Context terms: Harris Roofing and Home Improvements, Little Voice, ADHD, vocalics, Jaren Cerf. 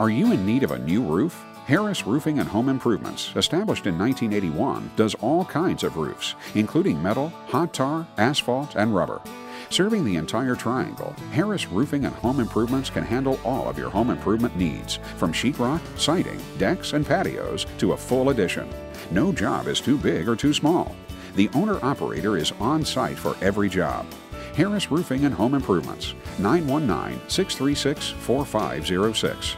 Are you in need of a new roof? Harris Roofing and Home Improvements, established in 1981, does all kinds of roofs, including metal, hot tar, asphalt, and rubber. Serving the entire triangle, Harris Roofing and Home Improvements can handle all of your home improvement needs, from sheetrock, siding, decks, and patios to a full addition. No job is too big or too small. The owner-operator is on-site for every job. Harris Roofing and Home Improvements, 919-636-4506.